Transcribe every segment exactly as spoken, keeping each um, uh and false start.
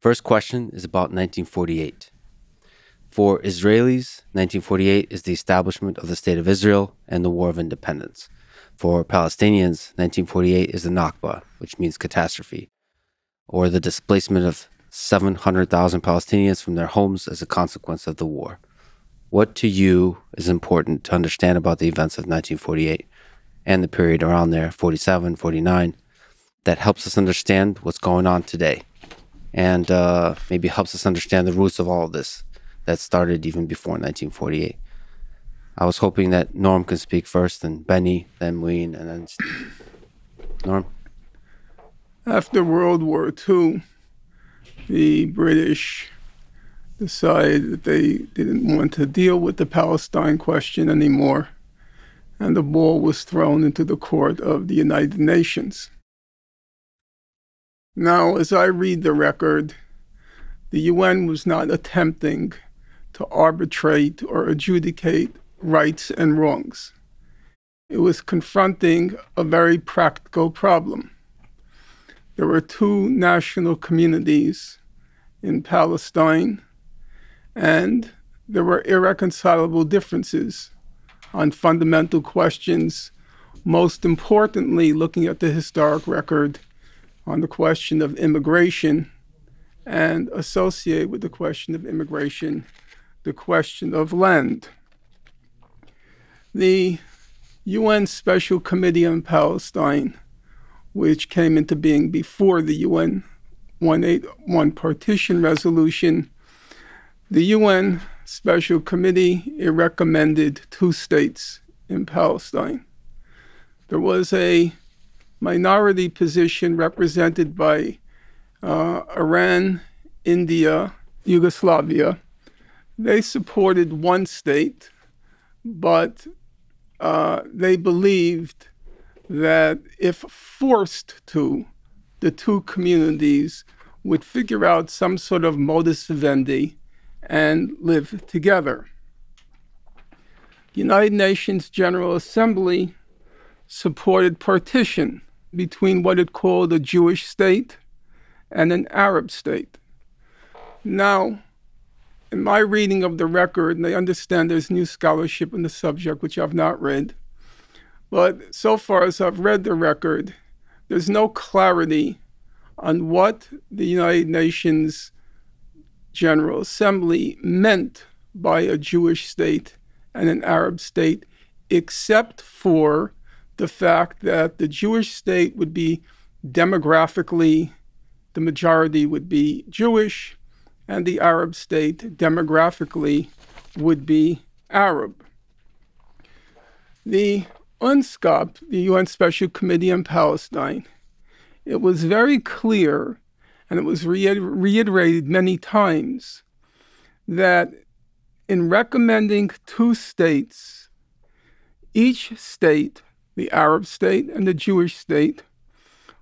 First question is about nineteen forty-eight. For Israelis, nineteen forty-eight is the establishment of the State of Israel and the War of Independence. For Palestinians, nineteen forty-eight is the Nakba, which means catastrophe, or the displacement of seven hundred thousand Palestinians from their homes as a consequence of the war. What to you is important to understand about the events of nineteen forty-eight and the period around there, forty-seven, forty-nine, that helps us understand what's going on today and uh, maybe helps us understand the roots of all of this that started even before nineteen forty-eight. I was hoping that Norm could speak first, then Benny, then Mouin, and then Steve. Norm? After World War Two, the British decided that they didn't want to deal with the Palestine question anymore, and the ball was thrown into the court of the United Nations. Now, as I read the record, the U N was not attempting to arbitrate or adjudicate rights and wrongs. It was confronting a very practical problem. There were two national communities in Palestine, and there were irreconcilable differences on fundamental questions, most importantly, looking at the historic record, on the question of immigration, and associated with the question of immigration, the question of land. The U N Special Committee on Palestine, which came into being before the U N one eighty-one partition resolution, the U N Special Committee recommended two states in Palestine. There was a minority position represented by uh, Iran, India, Yugoslavia. They supported one state, but uh, they believed that if forced to, the two communities would figure out some sort of modus vivendi and live together. The United Nations General Assembly supported partition between what it called a Jewish state and an Arab state. Now, in my reading of the record, and I understand there's new scholarship on the subject, which I've not read, but so far as I've read the record, there's no clarity on what the United Nations General Assembly meant by a Jewish state and an Arab state, except for the fact that the Jewish state would be demographically, the majority would be Jewish, and the Arab state demographically would be Arab. The UNSCOP, the U N Special Committee on Palestine, it was very clear, and it was reiter reiterated many times, that in recommending two states, each state, the Arab state and the Jewish state,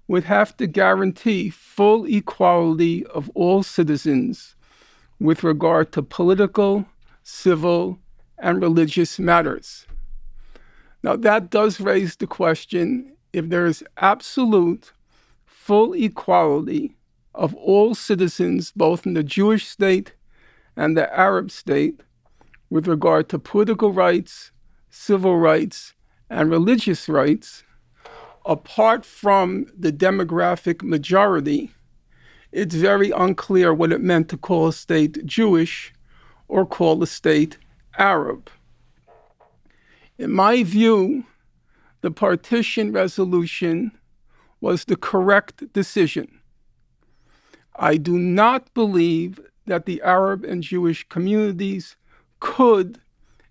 would have to guarantee full equality of all citizens with regard to political, civil, and religious matters. Now, that does raise the question, if there is absolute full equality of all citizens, both in the Jewish state and the Arab state, with regard to political rights, civil rights, and religious rights, apart from the demographic majority, it's very unclear what it meant to call a state Jewish or call a state Arab. In my view, the partition resolution was the correct decision. I do not believe that the Arab and Jewish communities could,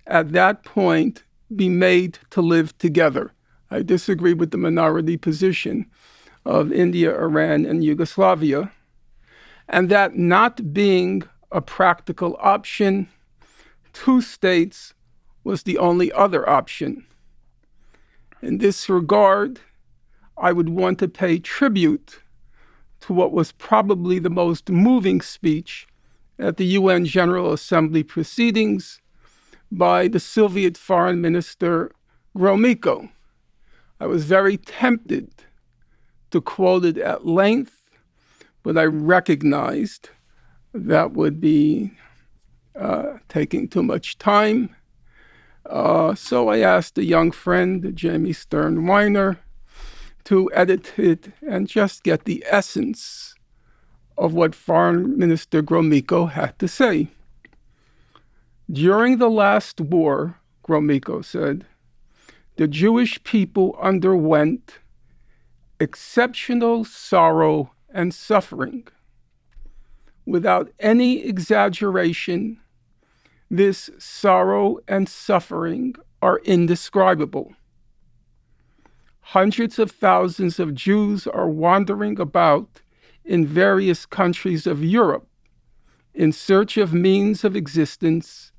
at that point, be made to live together. I disagree with the minority position of India, Iran, and Yugoslavia, and that not being a practical option, two states was the only other option. In this regard, I would want to pay tribute to what was probably the most moving speech at the U N General Assembly proceedings by the Soviet Foreign Minister Gromyko. I was very tempted to quote it at length, but I recognized that would be uh, taking too much time. Uh, so I asked a young friend, Jamie Stern-Weiner, to edit it and just get the essence of what Foreign Minister Gromyko had to say. During the last war, Gromyko said, the Jewish people underwent exceptional sorrow and suffering. Without any exaggeration, this sorrow and suffering are indescribable. Hundreds of thousands of Jews are wandering about in various countries of Europe in search of means of existence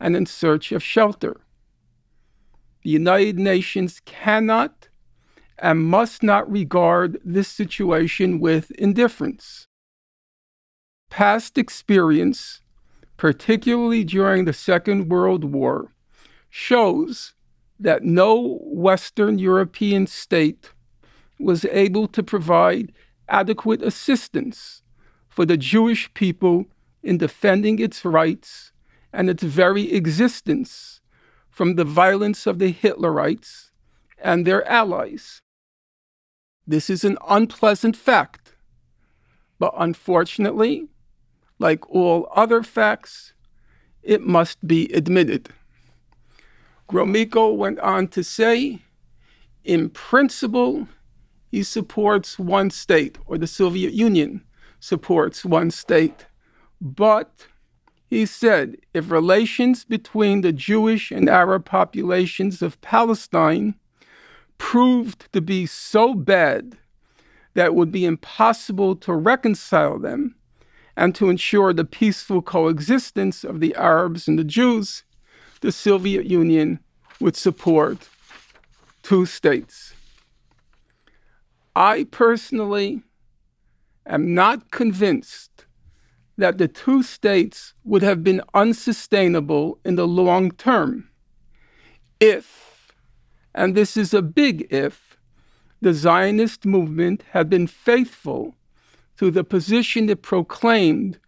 and in search of shelter. The United Nations cannot and must not regard this situation with indifference. Past experience, particularly during the Second World War, shows that no Western European state was able to provide adequate assistance for the Jewish people in defending its rights and its very existence from the violence of the Hitlerites and their allies. This is an unpleasant fact, but unfortunately, like all other facts, it must be admitted. Gromyko went on to say, in principle, he supports one state, or the Soviet Union supports one state, but he said, if relations between the Jewish and Arab populations of Palestine proved to be so bad that it would be impossible to reconcile them and to ensure the peaceful coexistence of the Arabs and the Jews, the Soviet Union would support two states. I personally am not convinced that the two states would have been unsustainable in the long term if, and this is a big if, the Zionist movement had been faithful to the position it proclaimed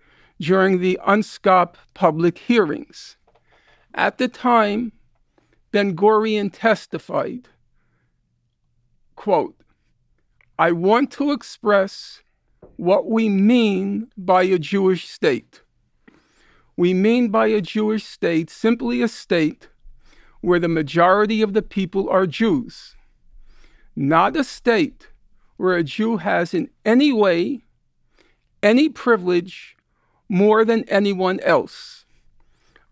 during the UNSCOP public hearings. At the time, Ben-Gurion testified, quote, I want to express what we mean by a Jewish state. We mean by a Jewish state simply a state where the majority of the people are Jews, not a state where a Jew has in any way any privilege more than anyone else.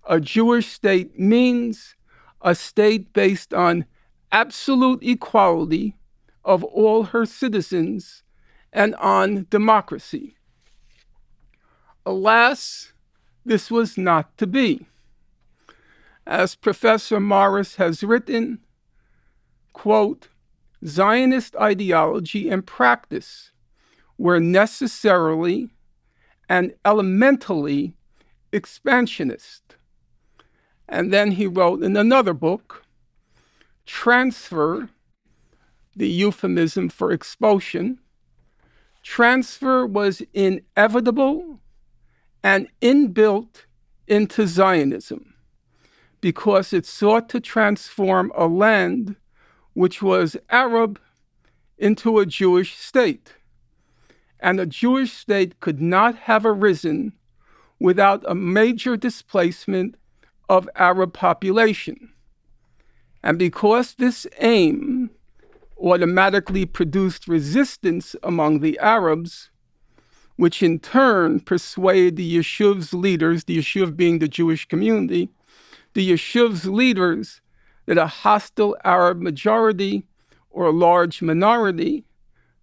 A Jewish state means a state based on absolute equality of all her citizens and on democracy. Alas, this was not to be. As Professor Morris has written, quote, Zionist ideology and practice were necessarily and elementally expansionist. And then he wrote in another book, Transfer, the euphemism for expulsion, transfer was inevitable and inbuilt into Zionism because it sought to transform a land which was Arab into a Jewish state. And a Jewish state could not have arisen without a major displacement of Arab population. And because this aim automatically produced resistance among the Arabs, which in turn persuaded the yeshiv's leaders, the yeshiv being the Jewish community, the yeshiv's leaders that a hostile Arab majority or a large minority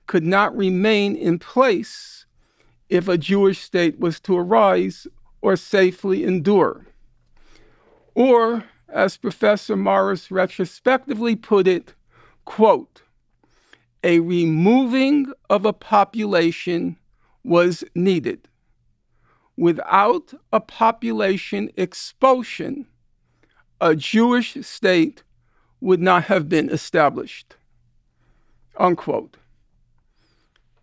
could not remain in place if a Jewish state was to arise or safely endure. Or, as Professor Morris retrospectively put it, quote, a removing of a population was needed. Without a population expulsion, a Jewish state would not have been established, unquote.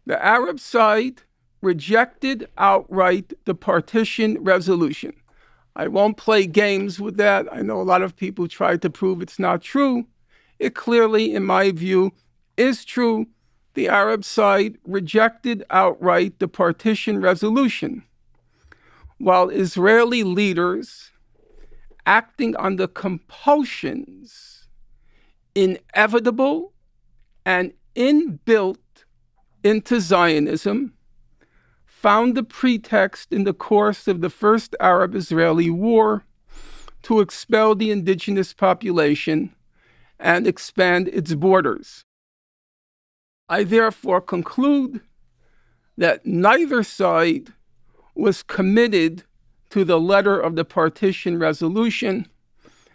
The Arab side rejected outright the partition resolution. I won't play games with that. I know a lot of people try to prove it's not true. It clearly, in my view, is true. The Arab side rejected outright the partition resolution, while Israeli leaders, acting under compulsions inevitable and inbuilt into Zionism, found a pretext in the course of the First Arab-Israeli War to expel the indigenous population and expand its borders. I therefore conclude that neither side was committed to the letter of the partition resolution,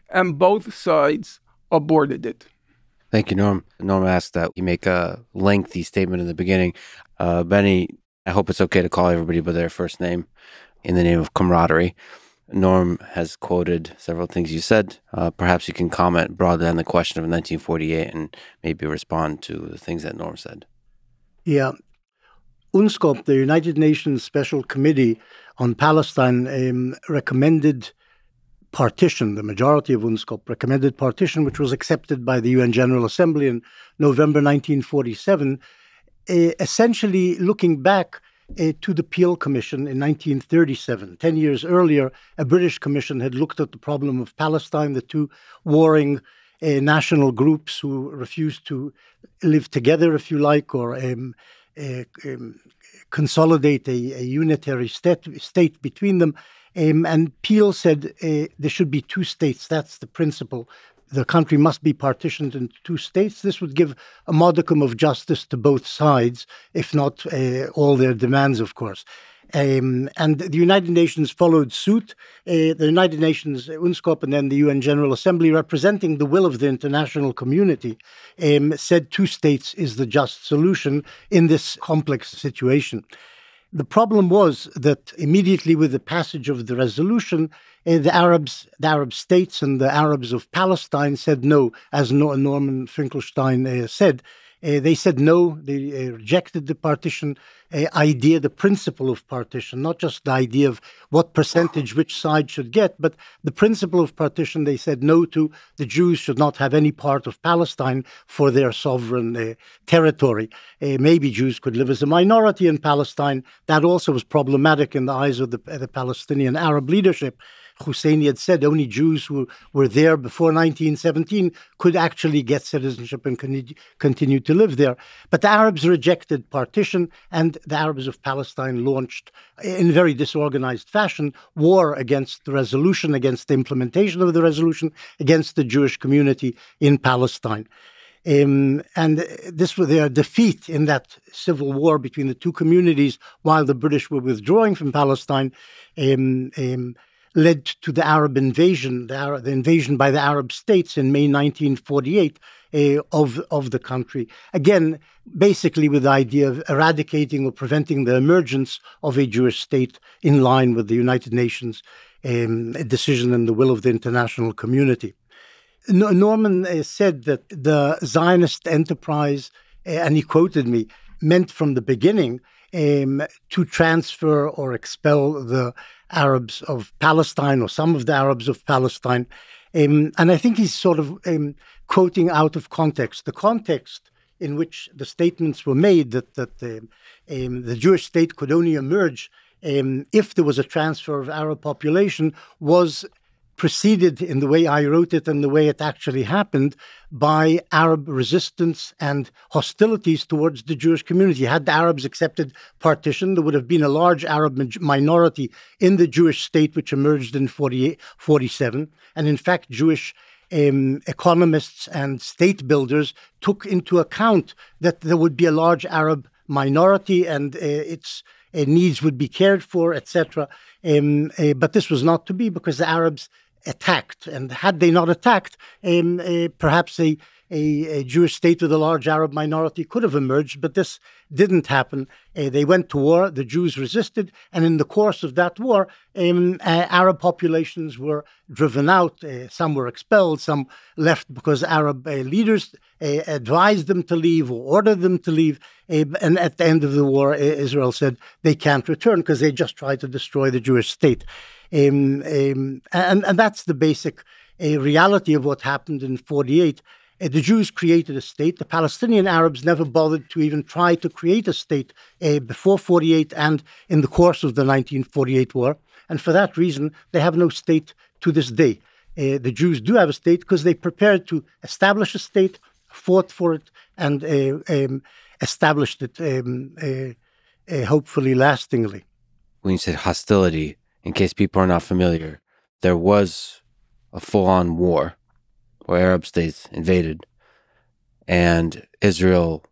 and both sides aborted it. Thank you, Norm. Norm asked that you make a lengthy statement in the beginning. Uh, Benny, I hope it's okay to call everybody by their first name in the name of camaraderie. Norm has quoted several things you said. Uh, perhaps you can comment broadly on the question of nineteen forty-eight and maybe respond to the things that Norm said. Yeah. UNSCOP, the United Nations Special Committee on Palestine, um, recommended partition. The majority of UNSCOP recommended partition, which was accepted by the U N General Assembly in November nineteen forty-seven, uh, essentially looking back Uh, to the Peel Commission in nineteen thirty-seven. Ten years earlier, a British commission had looked at the problem of Palestine, the two warring uh, national groups who refused to live together, if you like, or um, uh, um, consolidate a, a unitary state, state between them. Um, and Peel said uh, there should be two states. That's the principle. The country must be partitioned into two states. This would give a modicum of justice to both sides, if not uh, all their demands, of course. Um, and the United Nations followed suit. Uh, the United Nations, UNSCOP, and then the U N General Assembly, representing the will of the international community, um, said two states is the just solution in this complex situation. The problem was that immediately with the passage of the resolution, uh, the Arabs, the Arab states and the Arabs of Palestine said no, as Norman Finkelstein uh, said. Uh, they said no, they uh, rejected the partition uh, idea, the principle of partition, not just the idea of what percentage which side should get, but the principle of partition they said no to. The Jews should not have any part of Palestine for their sovereign uh, territory. Uh, maybe Jews could live as a minority in Palestine. That also was problematic in the eyes of the, uh, the Palestinian Arab leadership. Husseini had said only Jews who were there before nineteen seventeen could actually get citizenship and con continue to live there. But the Arabs rejected partition, and the Arabs of Palestine launched, in a very disorganized fashion, war against the resolution, against the implementation of the resolution, against the Jewish community in Palestine. Um, and this was their defeat in that civil war between the two communities while the British were withdrawing from Palestine, um, um, led to the Arab invasion, the, Arab, the invasion by the Arab states in May nineteen forty-eight uh, of, of the country. Again, basically with the idea of eradicating or preventing the emergence of a Jewish state in line with the United Nations um, decision and the will of the international community. Norman uh, said that the Zionist enterprise, uh, and he quoted me, meant from the beginning um, to transfer or expel the Arabs of Palestine, or some of the Arabs of Palestine. Um, and I think he's sort of um, quoting out of context. The context in which the statements were made that, that um, um, the Jewish state could only emerge um, if there was a transfer of Arab population was preceded, in the way I wrote it and the way it actually happened, by Arab resistance and hostilities towards the Jewish community. Had the Arabs accepted partition, there would have been a large Arab minority in the Jewish state, which emerged in forty-eight, forty-seven. And in fact, Jewish Um, economists and state builders took into account that there would be a large Arab minority and uh, its uh, needs would be cared for, et cetera. Um, uh, but this was not to be because the Arabs attacked. And had they not attacked, um, uh, perhaps they a, a Jewish state with a large Arab minority could have emerged, but this didn't happen. Uh, they went to war, the Jews resisted, and in the course of that war, um, uh, Arab populations were driven out. Uh, some were expelled, some left because Arab uh, leaders uh, advised them to leave or ordered them to leave. Uh, and at the end of the war, uh, Israel said they can't return because they just tried to destroy the Jewish state. Um, um, and, and that's the basic uh, reality of what happened in forty-eight. Uh, the Jews created a state. The Palestinian Arabs never bothered to even try to create a state uh, before forty-eight and in the course of the nineteen forty-eight war. And for that reason, they have no state to this day. Uh, the Jews do have a state because they prepared to establish a state, fought for it, and uh, um, established it, um, uh, uh, hopefully lastingly. When you said hostility, in case people are not familiar, there was a full-on war where Arab states invaded, and Israel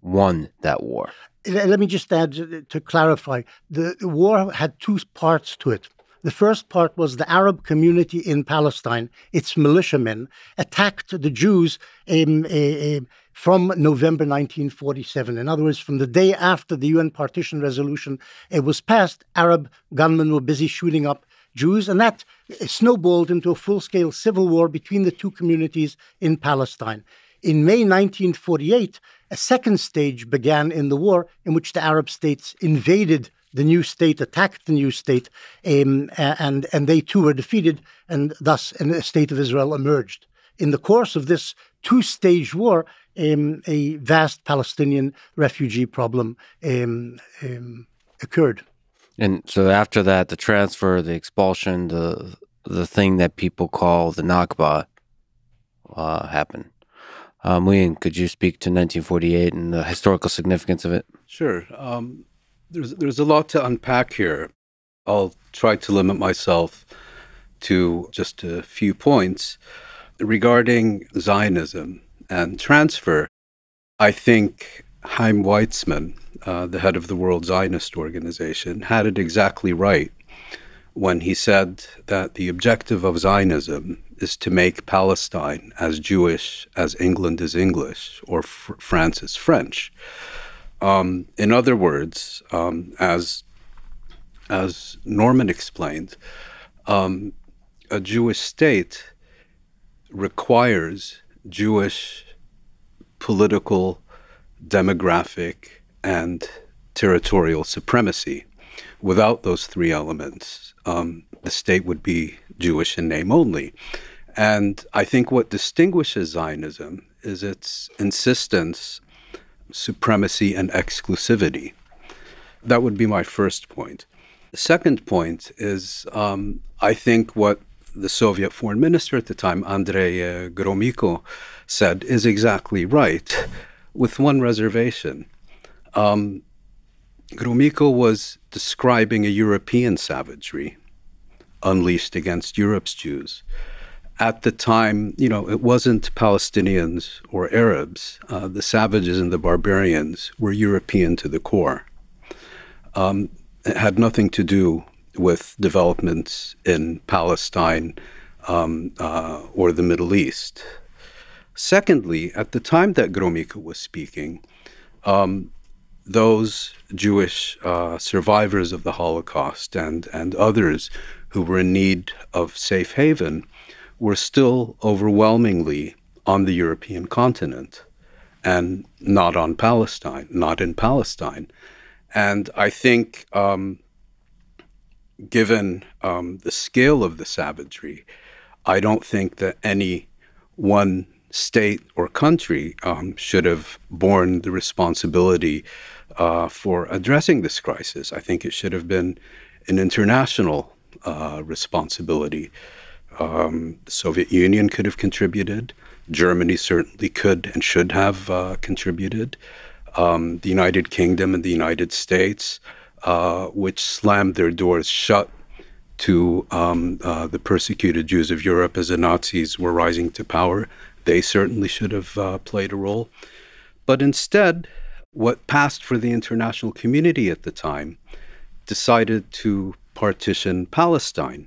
won that war. Let me just add to clarify. The war had two parts to it. The first part was the Arab community in Palestine, its militiamen, attacked the Jews um, uh, from November nineteen forty-seven. In other words, from the day after the U N partition resolution uh, was passed, Arab gunmen were busy shooting up Jews, and that uh, snowballed into a full-scale civil war between the two communities in Palestine. In May nineteen forty-eight, a second stage began in the war in which the Arab states invaded the new state, attacked the new state, um, and, and they too were defeated, and thus a state of Israel emerged. In the course of this two-stage war, um, a vast Palestinian refugee problem um, um, occurred. And so after that, the transfer, the expulsion, the, the thing that people call the Nakba uh, happened. Uh, Mouin, could you speak to nineteen forty-eight and the historical significance of it? Sure. Um There's, there's a lot to unpack here. I'll try to limit myself to just a few points. Regarding Zionism and transfer, I think Chaim Weizmann, uh, the head of the World Zionist Organization, had it exactly right when he said that the objective of Zionism is to make Palestine as Jewish as England is English or fr France is French. Um, in other words, um, as, as Norman explained, um, a Jewish state requires Jewish political, demographic, and territorial supremacy. Without those three elements, um, the state would be Jewish in name only. And I think what distinguishes Zionism is its insistence supremacy and exclusivity. That would be my first point. The second point is, um, I think what the Soviet foreign minister at the time, Andrei uh, Gromyko, said is exactly right, with one reservation. Um, Gromyko was describing a European savagery unleashed against Europe's Jews. At the time, you know, it wasn't Palestinians or Arabs. Uh, the savages and the barbarians were European to the core. Um, it had nothing to do with developments in Palestine um, uh, or the Middle East. Secondly, at the time that Gromyko was speaking, um, those Jewish uh, survivors of the Holocaust and, and others who were in need of safe haven were still overwhelmingly on the European continent and not on Palestine, not in Palestine. And I think um, given um, the scale of the savagery, I don't think that any one state or country um, should have borne the responsibility uh, for addressing this crisis. I think it should have been an international uh, responsibility. Um, the Soviet Union could have contributed. Germany certainly could and should have uh, contributed. Um, the United Kingdom and the United States, uh, which slammed their doors shut to um, uh, the persecuted Jews of Europe as the Nazis were rising to power, they certainly should have uh, played a role. But instead, what passed for the international community at the time decided to partition Palestine.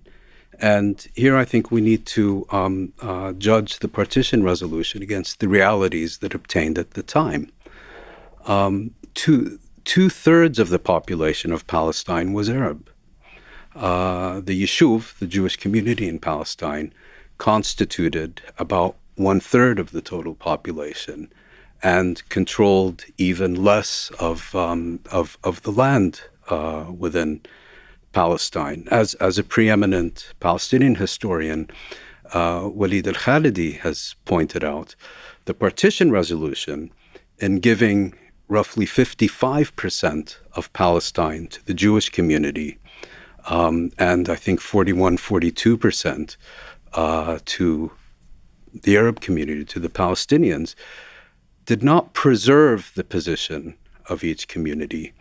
And here I think we need to um, uh, judge the partition resolution against the realities that obtained at the time. Um, two, two-thirds of the population of Palestine was Arab. Uh, the Yishuv, the Jewish community in Palestine, constituted about one-third of the total population and controlled even less of, um, of, of the land uh, within Palestine. As, as a preeminent Palestinian historian, uh, Walid al-Khalidi has pointed out, the partition resolution, in giving roughly fifty-five percent of Palestine to the Jewish community, um, and I think forty-one, forty-two percent uh, to the Arab community, to the Palestinians, did not preserve the position of each community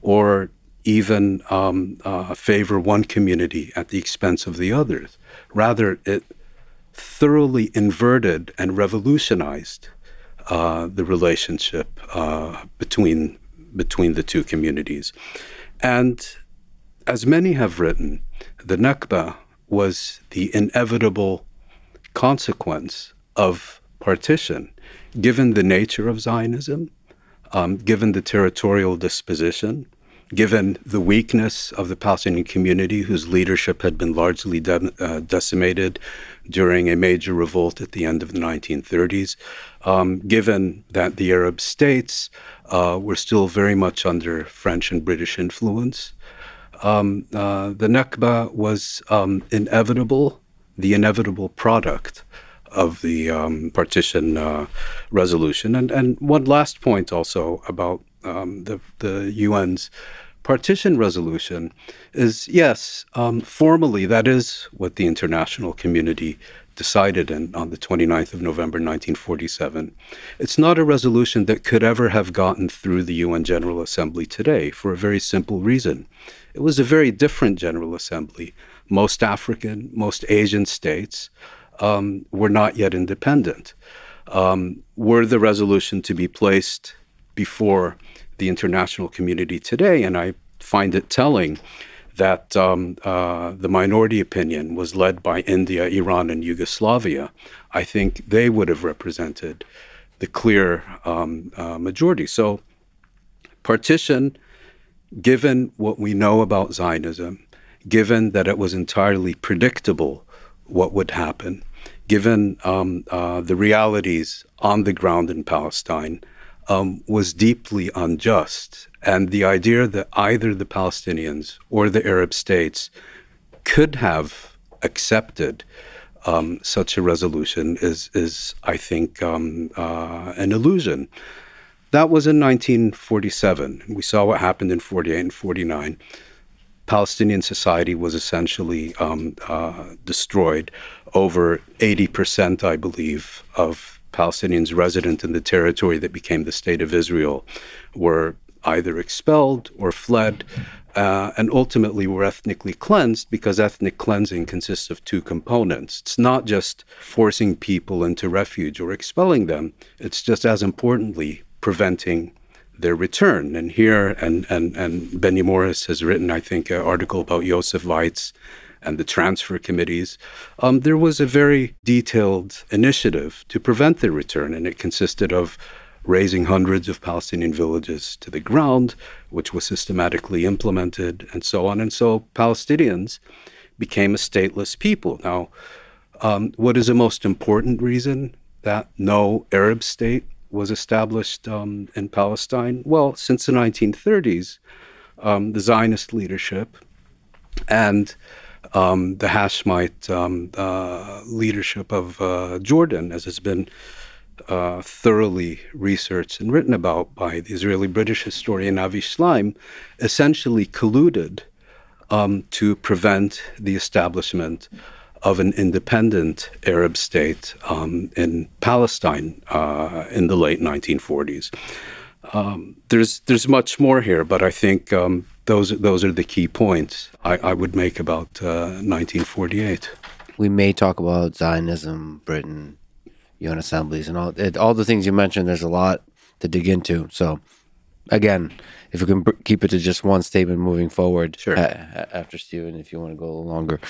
or even um, uh, favor one community at the expense of the others. Rather, it thoroughly inverted and revolutionized uh, the relationship uh, between, between the two communities. And as many have written, the Nakba was the inevitable consequence of partition, given the nature of Zionism, um, given the territorial disposition, given the weakness of the Palestinian community, whose leadership had been largely de uh, decimated during a major revolt at the end of the nineteen thirties, um, given that the Arab states uh, were still very much under French and British influence. Um, uh, the Nakba was um, inevitable, the inevitable product of the um, partition uh, resolution. And, and one last point also about Um, the, the U N's partition resolution is, yes, um, formally that is what the international community decided in, on the twenty-ninth of November nineteen forty-seven. It's not a resolution that could ever have gotten through the U N General Assembly today for a very simple reason. It was a very different General Assembly. Most African, most Asian states um, were not yet independent. Um, were the resolution to be placed before the international community today, and I find it telling that um, uh, the minority opinion was led by India, Iran, and Yugoslavia, I think they would have represented the clear um, uh, majority. So partition, given what we know about Zionism, given that it was entirely predictable what would happen, given um, uh, the realities on the ground in Palestine, Um, was deeply unjust. And the idea that either the Palestinians or the Arab states could have accepted um, such a resolution is, is I think, um, uh, an illusion. That was in nineteen forty-seven. We saw what happened in forty-eight and forty-nine. Palestinian society was essentially um, uh, destroyed. Over eighty percent, I believe, of Palestinians resident in the territory that became the State of Israel were either expelled or fled, uh, and ultimately were ethnically cleansed, because ethnic cleansing consists of two components. It's not just forcing people into refuge or expelling them. It's just as importantly preventing their return. And here, and, and, and Benny Morris has written, I think, an article about Yosef Weitz and the transfer committees, um, there was a very detailed initiative to prevent their return, and it consisted of razing hundreds of Palestinian villages to the ground, which was systematically implemented, and so on. And so Palestinians became a stateless people. Now, um, what is the most important reason that no Arab state was established um, in Palestine? Well, since the nineteen thirties, um, the Zionist leadership and Um, the Hashemite um, uh, leadership of uh, Jordan, as has been uh, thoroughly researched and written about by the Israeli-British historian Avi Shlaim, essentially colluded um, to prevent the establishment of an independent Arab state um, in Palestine uh, in the late nineteen forties. Um, there's, there's much more here, but I think um, Those, those are the key points I, I would make about uh, nineteen forty-eight. We may talk about Zionism, Britain, U N assemblies, and all, it, all the things you mentioned. There's a lot to dig into. So, again, if we can keep it to just one statement moving forward. Sure. a after Steven, if you want to go a little longer.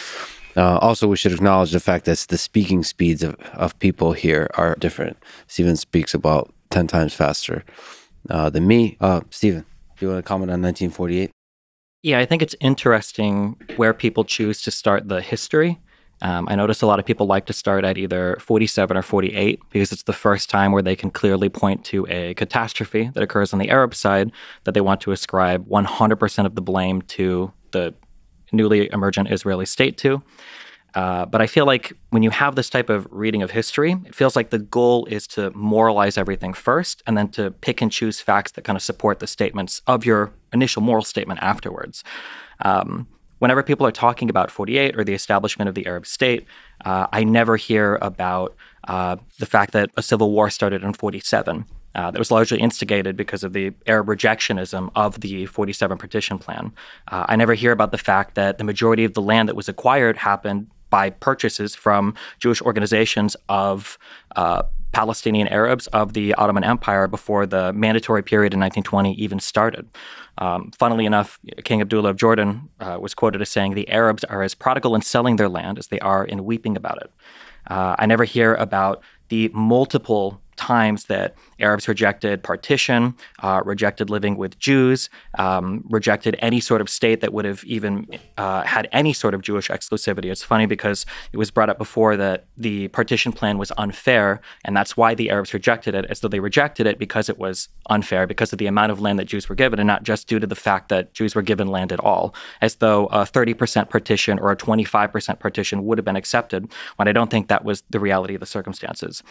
Uh, also, we should acknowledge the fact that the speaking speeds of, of people here are different. Steven speaks about ten times faster uh, than me. Uh, Steven, do you want to comment on nineteen forty-eight? Yeah, I think it's interesting where people choose to start the history. Um, I noticed a lot of people like to start at either forty-seven or forty-eight because it's the first time where they can clearly point to a catastrophe that occurs on the Arab side that they want to ascribe one hundred percent of the blame to the newly emergent Israeli state to. Uh, but I feel like when you have this type of reading of history, it feels like the goal is to moralize everything first and then to pick and choose facts that kind of support the statements of your initial moral statement afterwards. Um, Whenever people are talking about forty-eight or the establishment of the Arab state, uh, I never hear about uh, the fact that a civil war started in forty-seven. Uh, that was largely instigated because of the Arab rejectionism of the forty-seven partition plan. Uh, I never hear about the fact that the majority of the land that was acquired happened by purchases from Jewish organizations of uh, Palestinian Arabs of the Ottoman Empire before the mandatory period in nineteen twenty even started. Um, funnily enough, King Abdullah of Jordan uh, was quoted as saying, "The Arabs are as prodigal in selling their land as they are in weeping about it." Uh, I never hear about the multiple times that Arabs rejected partition, uh, rejected living with Jews, um, rejected any sort of state that would have even uh, had any sort of Jewish exclusivity. It's funny because it was brought up before that the partition plan was unfair, and that's why the Arabs rejected it, as though they rejected it because it was unfair, because of the amount of land that Jews were given, and not just due to the fact that Jews were given land at all, as though a thirty percent partition or a twenty-five percent partition would have been accepted, when I don't think that was the reality of the circumstances.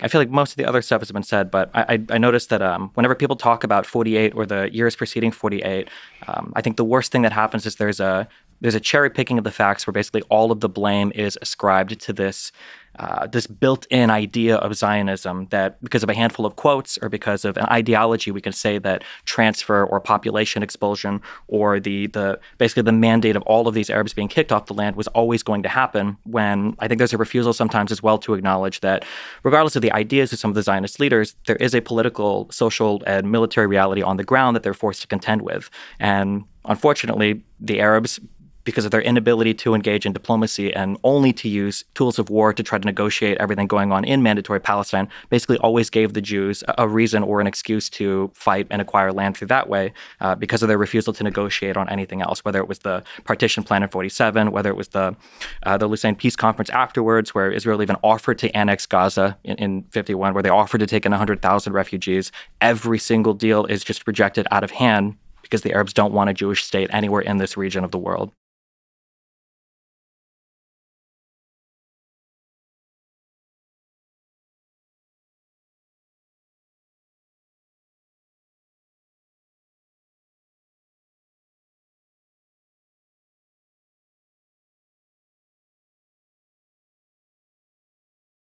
I feel like most of the other stuff has been said, but I, I noticed that um, whenever people talk about forty-eight or the years preceding forty-eight, um, I think the worst thing that happens is there's a there's a cherry picking of the facts where basically all of the blame is ascribed to this uh, this built-in idea of Zionism that because of a handful of quotes or because of an ideology, we can say that transfer or population expulsion or the the basically the mandate of all of these Arabs being kicked off the land was always going to happen, when I think there's a refusal sometimes as well to acknowledge that regardless of the ideas of some of the Zionist leaders, there is a political, social, and military reality on the ground that they're forced to contend with. And unfortunately, the Arabs, because of their inability to engage in diplomacy and only to use tools of war to try to negotiate everything going on in mandatory Palestine, basically always gave the Jews a reason or an excuse to fight and acquire land through that way uh, because of their refusal to negotiate on anything else, whether it was the partition plan in forty-seven, whether it was the uh, the Lausanne Peace Conference afterwards, where Israel even offered to annex Gaza in, in fifty-one, where they offered to take in one hundred thousand refugees. Every single deal is just rejected out of hand because the Arabs don't want a Jewish state anywhere in this region of the world.